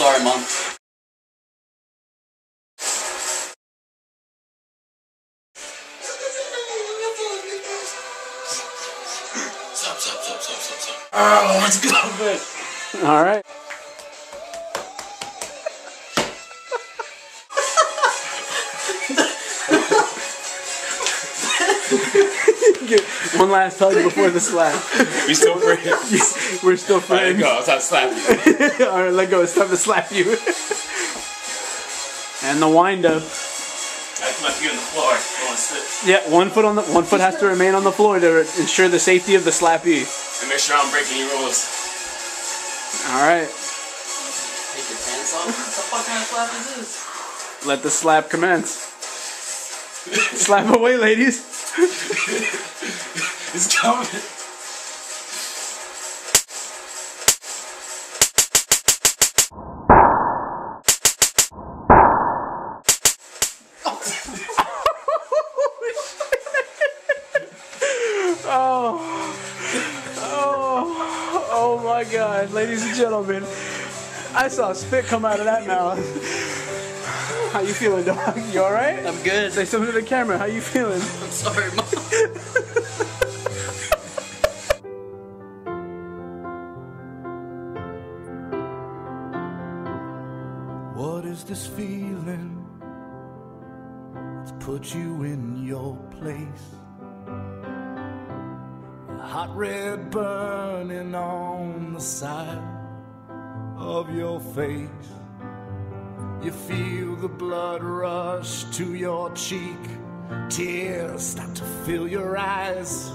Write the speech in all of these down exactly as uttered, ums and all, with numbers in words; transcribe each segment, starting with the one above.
sorry, Mom. Stop, stop, stop, stop, stop, stop. Oh, let's go, man. All right. One last hug before the slap. We still friends. We're still friends. Let go. I'll stop slapping you. All right, let go. It's time to slap you. And the wind up. I have my feet on the floor. I want to sit. Yeah, one foot on the one foot has to remain on the floor to ensure the safety of the slappee. And make sure I don't break any rules. All right. Take your pants off. What the fuck kind of slap is this? Let the slap commence. Slap away, ladies. It's coming. Oh. Oh. Oh my God, ladies and gentlemen. I saw spit come out of that mouth. How you feeling, dog? You alright? I'm good. Say something to the camera. How you feeling? I'm sorry, Mom. What is this feeling that's put you in your place? A hot red burning on the side of your face. You feel the blood rush to your cheek, tears start to fill your eyes.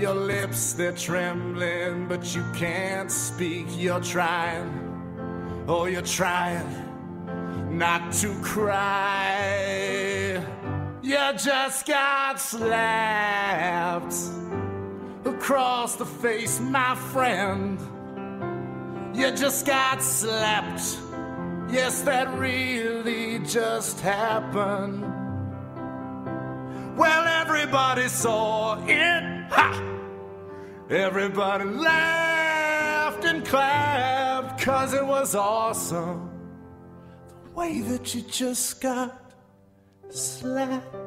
Your lips, they're trembling, but you can't speak. You're trying, oh, you're trying not to cry. You just got slapped across the face, my friend. You just got slapped. Yes, that really just happened. Well, everybody saw it. Ha! Everybody laughed and clapped, 'cause it was awesome the way that you just got slapped.